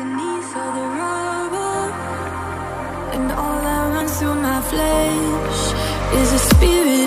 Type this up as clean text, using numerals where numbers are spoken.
beneath all the rubble, and all that runs through my flesh is a spirit.